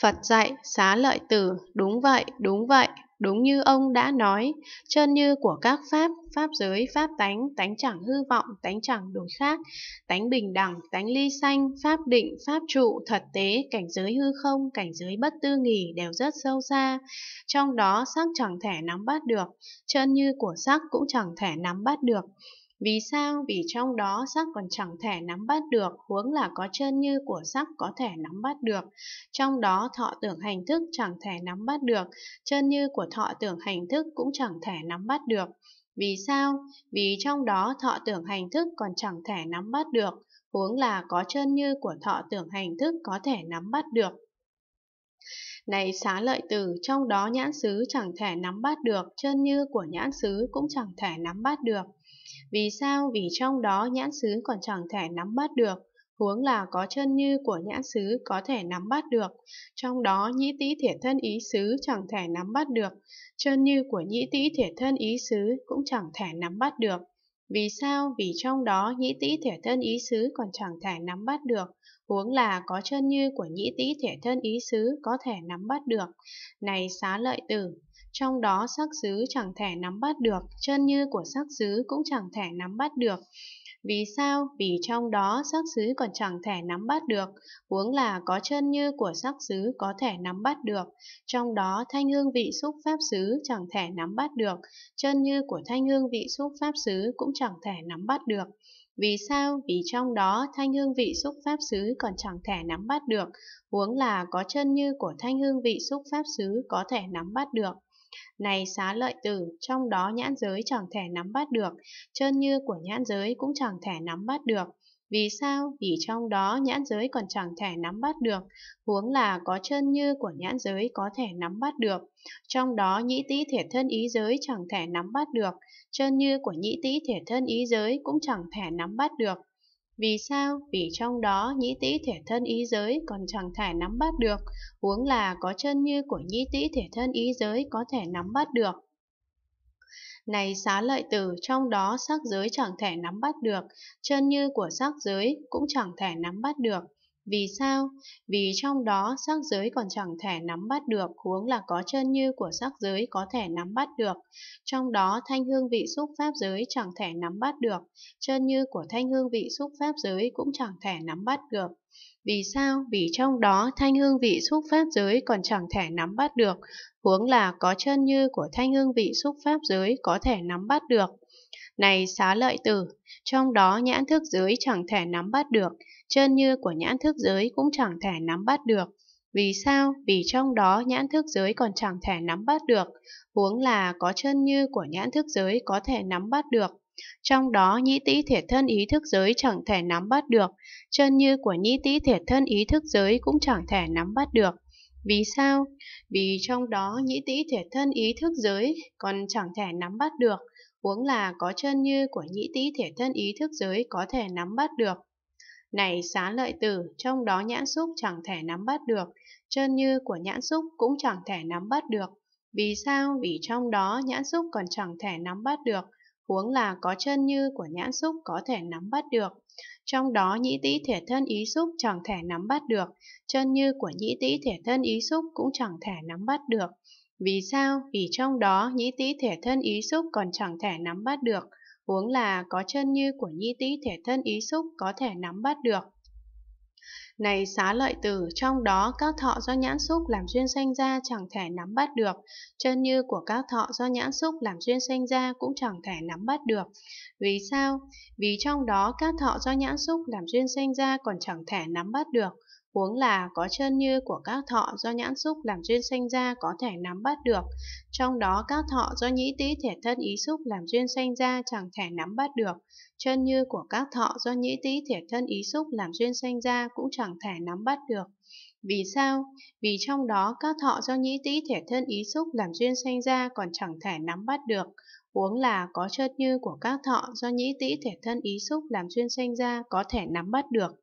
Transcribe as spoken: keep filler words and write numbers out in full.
Phật dạy Xá Lợi Tử, đúng vậy, đúng vậy, đúng như ông đã nói, chân như của các pháp, pháp giới, pháp tánh, tánh chẳng hư vọng, tánh chẳng đổi khác, tánh bình đẳng, tánh ly sanh, pháp định, pháp trụ, thật tế, cảnh giới hư không, cảnh giới bất tư nghỉ đều rất sâu xa. Trong đó sắc chẳng thể nắm bắt được, chân như của sắc cũng chẳng thể nắm bắt được. Vì sao? Vì trong đó sắc còn chẳng thể nắm bắt được, huống là có chân như của sắc có thể nắm bắt được. Trong đó thọ tưởng hành thức chẳng thể nắm bắt được, chân như của thọ tưởng hành thức cũng chẳng thể nắm bắt được. Vì sao? Vì trong đó thọ tưởng hành thức còn chẳng thể nắm bắt được, huống là có chân như của thọ tưởng hành thức có thể nắm bắt được. Này Xá Lợi Tử, trong đó nhãn xứ chẳng thể nắm bắt được, chân như của nhãn xứ cũng chẳng thể nắm bắt được. Vì sao? Vì trong đó nhãn xứ còn chẳng thể nắm bắt được, huống là có chân như của nhãn xứ có thể nắm bắt được. Trong đó nhĩ tý thiệt thân ý xứ chẳng thể nắm bắt được, chân như của nhĩ tý thiệt thân ý xứ cũng chẳng thể nắm bắt được. Vì sao? Vì trong đó nhĩ tý thiệt thân ý xứ còn chẳng thể nắm bắt được, huống là có chân như của nhĩ tý thiệt thân ý xứ có thể nắm bắt được. Này Xá Lợi Tử, trong đó sắc xứ chẳng thể nắm bắt được, chân như của sắc xứ cũng chẳng thể nắm bắt được. Vì sao? Vì trong đó sắc xứ còn chẳng thể nắm bắt được, huống là có chân như của sắc xứ có thể nắm bắt được. Trong đó thanh hương vị xúc pháp xứ chẳng thể nắm bắt được, chân như của thanh hương vị xúc pháp xứ cũng chẳng thể nắm bắt được. Vì sao? Vì trong đó thanh hương vị xúc pháp xứ còn chẳng thể nắm bắt được, huống là có chân như của thanh hương vị xúc pháp xứ có thể nắm bắt được. Này Xá Lợi Tử, trong đó nhãn giới chẳng thể nắm bắt được, chân như của nhãn giới cũng chẳng thể nắm bắt được. Vì sao? Vì trong đó nhãn giới còn chẳng thể nắm bắt được, huống là có chân như của nhãn giới có thể nắm bắt được. Trong đó nhĩ tý thiệt thân ý giới chẳng thể nắm bắt được, chân như của nhĩ tý thiệt thân ý giới cũng chẳng thể nắm bắt được. Vì sao? Vì trong đó nhĩ tý thể thân ý giới còn chẳng thể nắm bắt được, huống là có chân như của nhĩ tý thể thân ý giới có thể nắm bắt được. Này Xá Lợi Tử, trong đó sắc giới chẳng thể nắm bắt được, chân như của sắc giới cũng chẳng thể nắm bắt được. Vì sao? Vì trong đó sắc giới còn chẳng thể nắm bắt được, huống là có chân như của sắc giới có thể nắm bắt được. Trong đó thanh hương vị xúc pháp giới chẳng thể nắm bắt được, chân như của thanh hương vị xúc pháp giới cũng chẳng thể nắm bắt được. Vì sao? Vì trong đó thanh hương vị xúc pháp giới còn chẳng thể nắm bắt được, huống là có chân như của thanh hương vị xúc pháp giới có thể nắm bắt được. Này Xá Lợi Tử, trong đó nhãn thức giới chẳng thể nắm bắt được, chân như của nhãn thức giới cũng chẳng thể nắm bắt được. Vì sao? Vì trong đó nhãn thức giới còn chẳng thể nắm bắt được, huống là có chân như của nhãn thức giới có thể nắm bắt được. Trong đó nhĩ tý thiệt thân ý thức giới chẳng thể nắm bắt được, chân như của nhĩ tý thiệt thân ý thức giới cũng chẳng thể nắm bắt được. Vì sao? Vì trong đó nhĩ tý thiệt thân ý thức giới còn chẳng thể nắm bắt được, huống là có chân như của nhĩ tý thiệt thân ý thức giới có thể nắm bắt được. Này Xá Lợi Tử, trong đó nhãn xúc chẳng thể nắm bắt được, chân như của nhãn xúc cũng chẳng thể nắm bắt được. Vì sao? Vì trong đó nhãn xúc còn chẳng thể nắm bắt được, huống là có chân như của nhãn xúc có thể nắm bắt được. Trong đó nhĩ tý thiệt thân ý xúc chẳng thể nắm bắt được, chân như của nhĩ tý thiệt thân ý xúc cũng chẳng thể nắm bắt được. Vì sao? Vì trong đó nhĩ tý thiệt thân ý xúc còn chẳng thể nắm bắt được, huống là có chân như của nhĩ tý thiệt thân ý xúc có thể nắm bắt được. Này Xá Lợi Tử, trong đó các thọ do nhãn xúc làm duyên sanh ra chẳng thể nắm bắt được, chân như của các thọ do nhãn xúc làm duyên sanh ra cũng chẳng thể nắm bắt được. Vì sao? Vì trong đó các thọ do nhãn xúc làm duyên sanh ra còn chẳng thể nắm bắt được, huống là có chân như của các thọ do nhãn xúc làm duyên sanh ra có thể nắm bắt được. Trong đó các thọ do nhĩ tý thiệt thân ý xúc làm duyên sanh ra chẳng thể nắm bắt được, chân như của các thọ do nhĩ tý thiệt thân ý xúc làm duyên sanh ra cũng chẳng thể nắm bắt được. Vì sao? Vì trong đó các thọ do nhĩ tý thiệt thân ý xúc làm duyên sanh ra còn chẳng thể nắm bắt được, huống là có chân như của các thọ do nhĩ tý thiệt thân ý xúc làm duyên sanh ra có thể nắm bắt được.